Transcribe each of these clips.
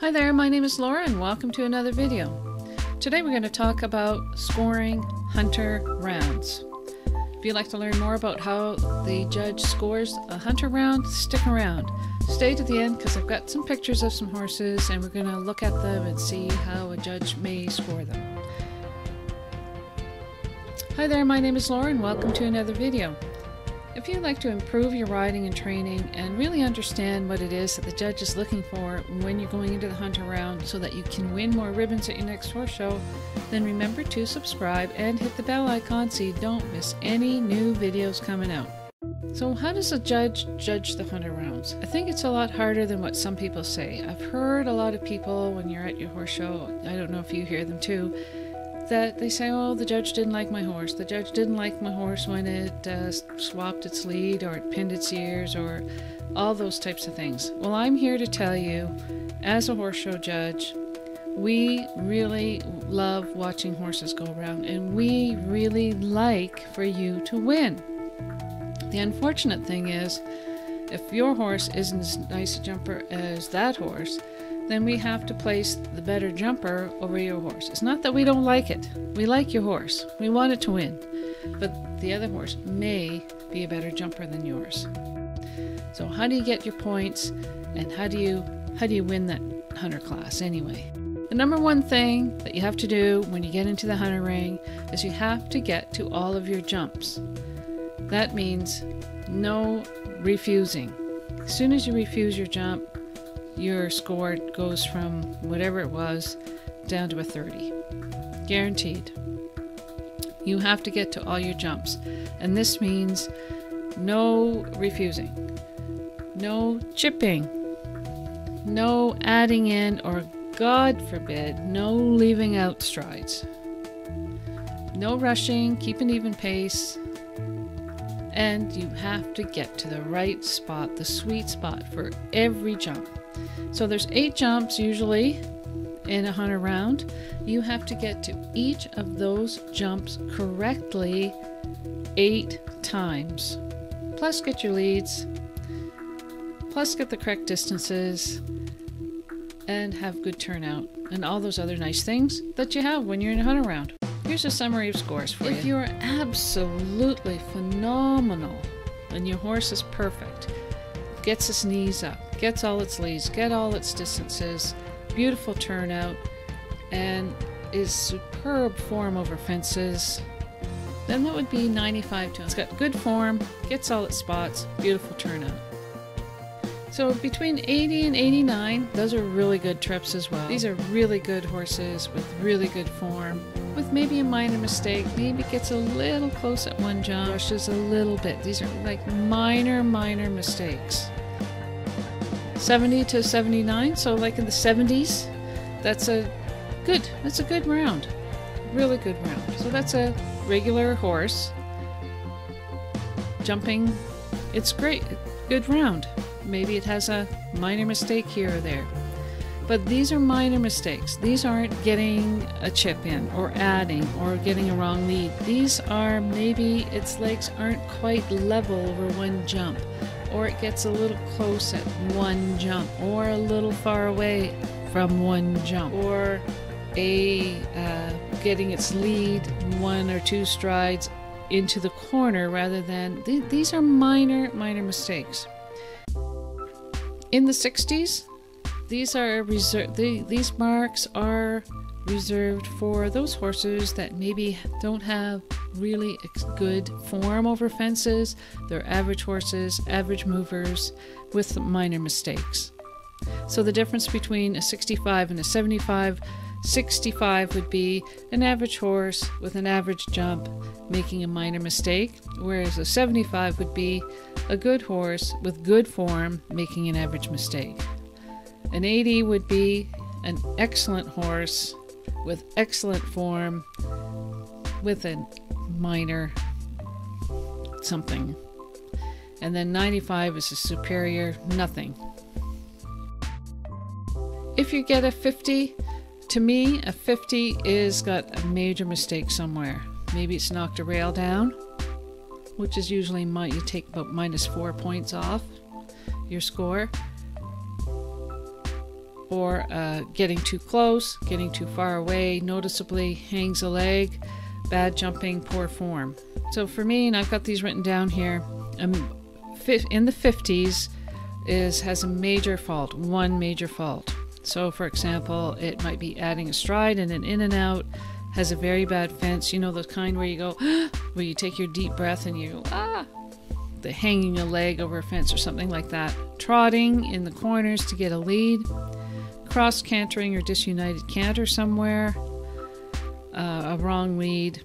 Hi there, my name is Laura and welcome to another video. Today we're going to talk about scoring hunter rounds. If you'd like to learn more about how the judge scores a hunter round, stick around. Stay to the end because I've got some pictures of some horses and we're going to look at them and see how a judge may score them. Hi there, my name is Laura and welcome to another video. If you'd like to improve your riding and training and really understand what it is that the judge is looking for when you're going into the hunter round so that you can win more ribbons at your next horse show, then remember to subscribe and hit the bell icon so you don't miss any new videos coming out. So how does a judge judge the hunter rounds? I think it's a lot harder than what some people say. I've heard a lot of people when you're at your horse show, I don't know if you hear them too, that they say, oh, the judge didn't like my horse. The judge didn't like my horse when it swapped its lead or it pinned its ears or all those types of things. Well, I'm here to tell you, as a horse show judge, we really love watching horses go around and we really like for you to win. The unfortunate thing is, if your horse isn't as nice a jumper as that horse, then we have to place the better jumper over your horse. It's not that we don't like it. We like your horse. We want it to win. But the other horse may be a better jumper than yours. So how do you get your points and how do you win that hunter class anyway? The number one thing that you have to do when you get into the hunter ring is you have to get to all of your jumps. That means no refusing. As soon as you refuse your jump, your score goes from whatever it was down to a 30. Guaranteed. You have to get to all your jumps. And this means no refusing, no chipping, no adding in, or God forbid, no leaving out strides. No rushing, keep an even pace. And you have to get to the right spot, the sweet spot for every jump. So there's 8 jumps usually in a hunter round. You have to get to each of those jumps correctly 8 times. Plus get your leads, plus get the correct distances, and have good turnout, and all those other nice things that you have when you're in a hunter round. Here's a summary of scores for you. If you're absolutely phenomenal and your horse is perfect, gets its knees up, gets all its leads, gets all its distances, beautiful turnout, and is superb form over fences, then that would be 95 to 100. It's got good form, gets all its spots, beautiful turnout. So between 80 and 89, those are really good trips as well. These are really good horses with really good form, with maybe a minor mistake, maybe gets a little close at one jump, rushes a little bit. These are like minor mistakes. 70 to 79, so like in the 70s, that's a good round, really good round. So that's a regular horse jumping. It's great, good round. Maybe it has a minor mistake here or there, but these are minor mistakes. These aren't getting a chip in or adding or getting a wrong lead. These are maybe its legs aren't quite level over one jump, or it gets a little close at one jump, or a little far away from one jump, or getting its lead 1 or 2 strides into the corner rather than, these are minor mistakes. In the 60s, these marks are reserved for those horses that maybe don't have really good form over fences. They're average horses, average movers with minor mistakes. So the difference between a 65 and a 75, 65 would be an average horse with an average jump making a minor mistake, whereas a 75 would be a good horse with good form making an average mistake. An 80 would be an excellent horse with excellent form with a minor something, and then 95 is a superior nothing. If you get a 50, to me a 50 is got a major mistake somewhere. Maybe it's knocked a rail down, which is usually you take about minus 4 points off your score. or getting too close, getting too far away, noticeably hangs a leg, bad jumping, poor form. So for me, and I've got these written down here, in the 50s has a major fault, one major fault. So for example, it might be adding a stride and an in and out, has a very bad fence, you know, the kind where you go, where you take your deep breath and you go, ah, the hanging a leg over a fence or something like that. Trotting in the corners to get a lead, cross cantering or disunited canter somewhere, a wrong lead,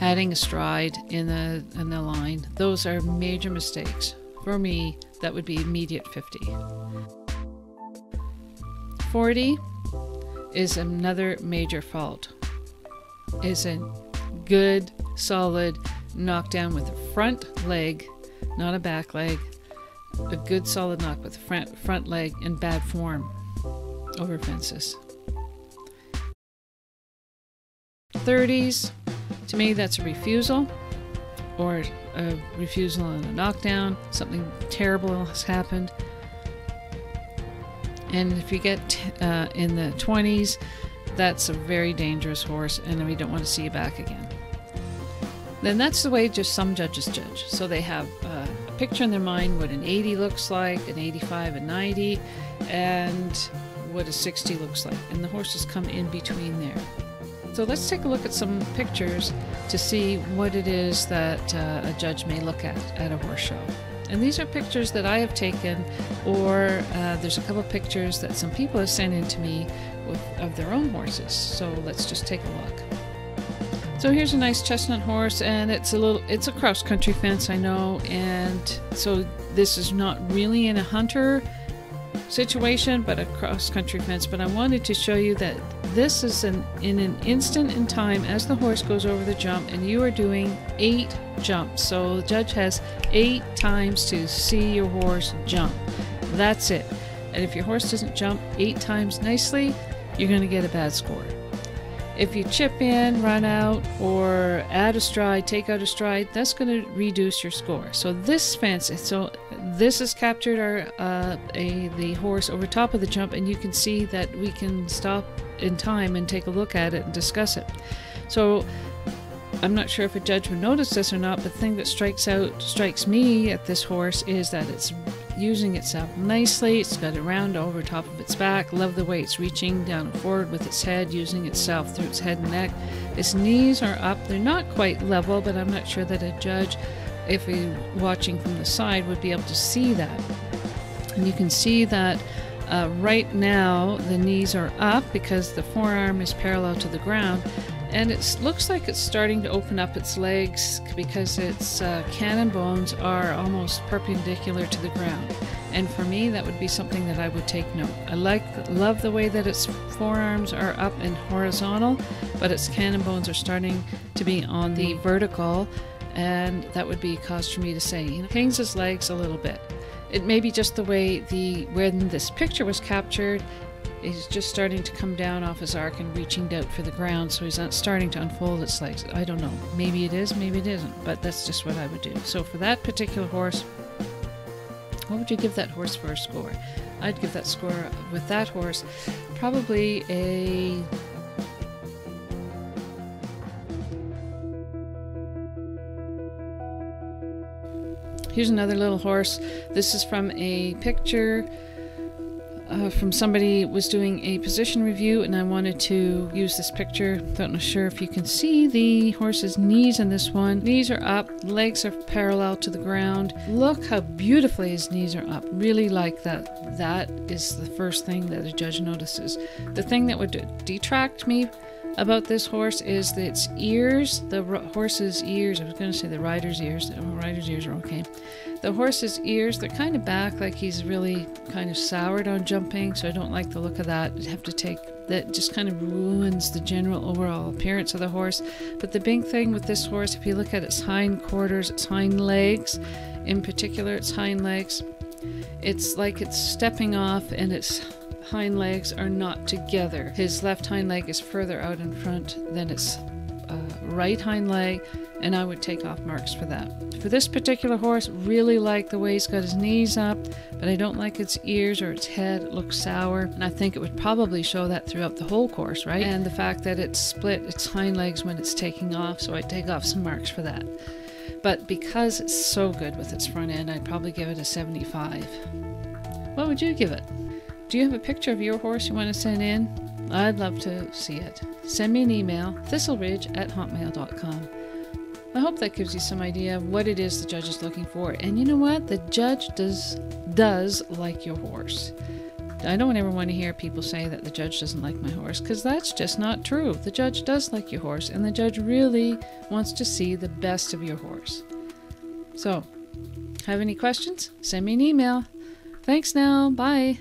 adding a stride in the line. Those are major mistakes. For me, that would be immediate 50. 40 is another major fault. Is a good, solid knockdown with a front leg, not a back leg. A good, solid knock with front leg and bad form over fences. 30s, to me, that's a refusal, or a refusal on a knockdown. Something terrible has happened. And if you get in the 20s, that's a very dangerous horse, and we don't want to see you back again. Then that's the way just some judges judge. So they have a picture in their mind what an 80 looks like, an 85, a 90, and what a 60 looks like. And the horses come in between there. So let's take a look at some pictures to see what it is that a judge may look at a horse show. And these are pictures that I have taken, or there's a couple of pictures that some people have sent in to me of their own horses. So let's just take a look. So here's a nice chestnut horse, and it's a cross-country fence, I know, and so this is not really in a hunter situation, but a cross-country fence. But I wanted to show you that this is in an instant in time as the horse goes over the jump, and you are doing 8 jumps. So the judge has 8 times to see your horse jump. That's it. And if your horse doesn't jump 8 times nicely, you're going to get a bad score. If you chip in, run out, or add a stride, take out a stride, that's going to reduce your score. So this fence, so this has captured the horse over top of the jump, and you can see that we can stop in time and take a look at it and discuss it. So I'm not sure if a judge would notice this or not, but the thing that strikes me at this horse is that it's using itself nicely. It's got a round over top of its back. Love the way it's reaching down and forward with its head, using itself through its head and neck. Its knees are up. They're not quite level, but I'm not sure that a judge, if you're watching from the side, would be able to see that. And you can see that right now the knees are up because the forearm is parallel to the ground, and it looks like it's starting to open up its legs because its cannon bones are almost perpendicular to the ground. And for me, that would be something that I would take note. I love the way that its forearms are up and horizontal, but its cannon bones are starting to be on the vertical, and that would be cause for me to say, you know, hangs his legs a little bit. It may be just the way when this picture was captured, he's just starting to come down off his arc and reaching out for the ground, so he's not starting to unfold its legs. I don't know. Maybe it is, maybe it isn't, but that's just what I would do. So for that particular horse, what would you give that horse for a score? I'd give that score with that horse probably a 7. Here's another little horse. This is from a picture from somebody was doing a position review, and I wanted to use this picture. Don't know sure if you can see the horse's knees in this one. Knees are up, legs are parallel to the ground. Look how beautifully his knees are up. Really like that. That is the first thing that the judge notices. The thing that would detract me about this horse is that its ears, the horse's ears, I was going to say the rider's ears, the rider's ears are okay. The horse's ears, they're kind of back, like he's really kind of soured on jumping, so I don't like the look of that. I'd have to take that, just kind of ruins the general overall appearance of the horse. But the big thing with this horse, if you look at its hind quarters, its hind legs, in particular its hind legs, it's like it's stepping off and its hind legs are not together. His left hind leg is further out in front than its right hind leg, and I would take off marks for that. For this particular horse, really like the way he's got his knees up, but I don't like its ears or its head. It looks sour, and I think it would probably show that throughout the whole course, right? And the fact that it's split its hind legs when it's taking off, so I'd take off some marks for that. But because it's so good with its front end, I'd probably give it a 75. What would you give it? Do you have a picture of your horse you want to send in? I'd love to see it. Send me an email, thistleridge@hotmail.com. I hope that gives you some idea of what it is the judge is looking for. And you know what? The judge does like your horse. I don't ever want to hear people say that the judge doesn't like my horse, because that's just not true. The judge does like your horse, and the judge really wants to see the best of your horse. So, have any questions? Send me an email. Thanks now. Bye.